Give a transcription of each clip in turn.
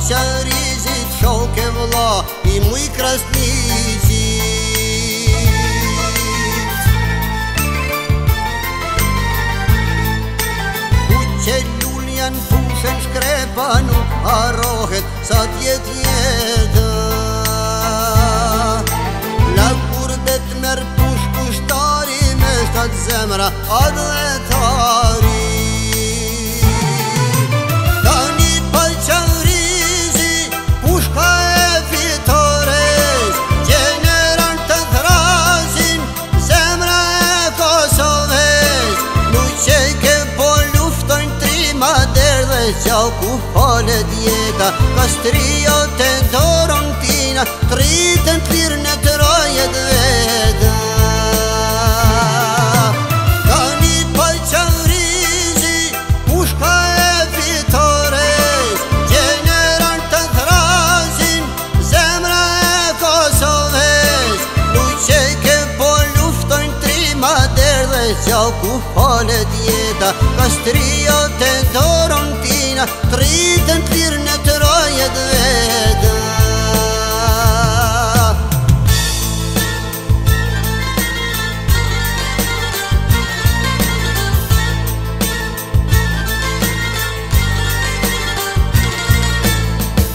вся ризит щелки вла, и мы краснизит. Cellulian fusen skrebanu a rohet sa djet jeda. La kurdet mer push pushtari me shtat zemra adletari. Tani palçan rizi pushka e fitores, generan të thrazin zemra e Kosoves. Nu qeke Ciao kufale dieta, kastrio te dorontina, triten tirne troje dveda. Kani palçan rizi, pushka e fitores, generan të thrazin, zemra e Kosoves. Luqe ke po luftojnë tri maderdhe, ciao kufale dieta, kastrio te dorontina, Triten tirne troje dveda.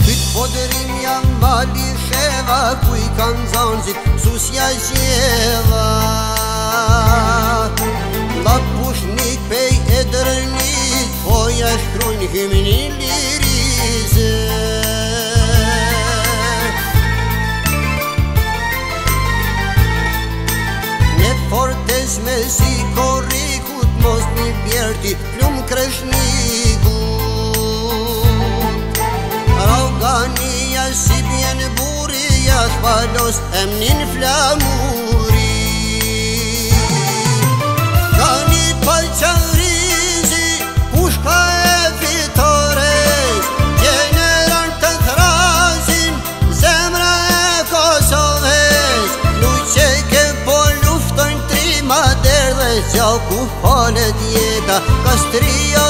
Kyt podrinja mali sheva, kuj kan zanzit susja gjeva. La pushnik pej e dërnit, oja shkrujnë hymnin lirize. Ne fortes me si korikut, mos një bjerti plum kreshnikut. Raugania si bjen burija, shpalos emnin flamuri. Palçan rizi, pushka e fitores, generan të thrazin, zemra e Kosoves. Luqe ke po luftojnë tri maderdhe, zau ku fale dieta, kastria